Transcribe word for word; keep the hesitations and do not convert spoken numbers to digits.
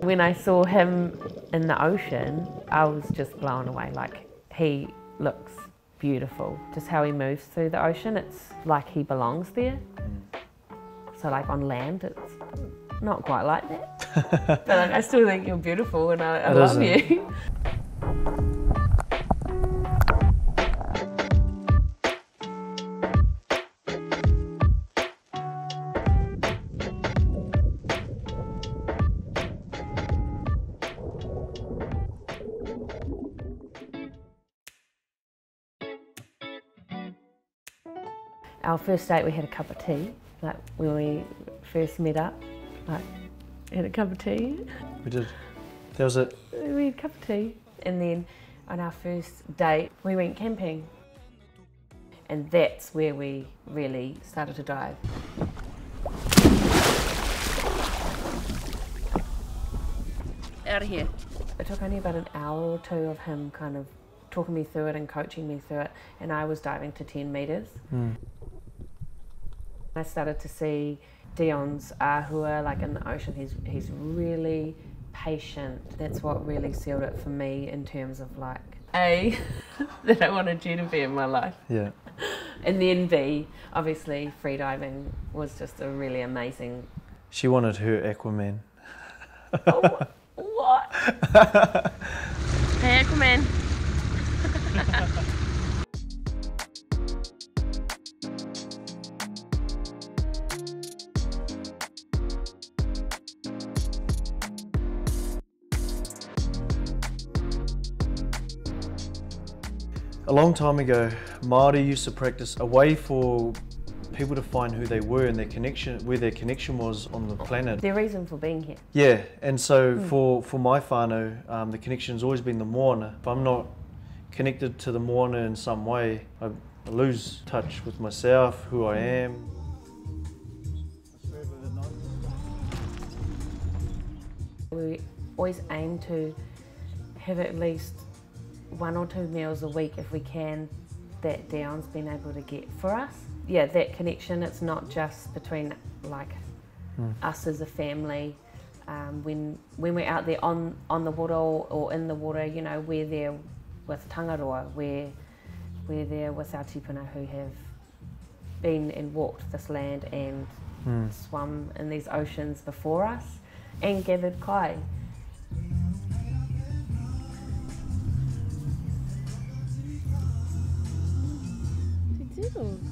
When I saw him in the ocean, I was just blown away. Like, he looks beautiful. Just how he moves through the ocean, it's like he belongs there. So like on land, it's not quite like that. But like, I still think you're beautiful and I, I love you. Our first date, we had a cup of tea. Like when we first met up, like had a cup of tea. We did. That was it. We had a cup of tea, and then on our first date, we went camping, and that's where we really started to dive. Out of here. It took only about an hour or two of him kind of talking me through it and coaching me through it, and I was diving to ten meters. Mm. I started to see Dion's ahua, like in the ocean, he's, he's really patient. That's what really sealed it for me in terms of like, A, that I wanted you to be in my life. Yeah. And then B, obviously freediving was just a really amazing... She wanted her Aquaman. Oh, what? Hey, Aquaman. A long time ago, Māori used to practice a way for people to find who they were and their connection, where their connection was on the planet. Their reason for being here. Yeah, and so mm. for, for my whānau, um, the connection's always been the moana. If I'm not connected to the moana in some way, I lose touch with myself, who I am. We always aim to have at least one or two meals a week if we can that Dion's been able to get for us. Yeah, that connection, it's not just between like mm. us as a family. Um, when when we're out there on, on the water or in the water, you know, we're there with Tangaroa, we're, we're there with our tipuna who have been and walked this land and mm. swum in these oceans before us and gathered kai. Ooh.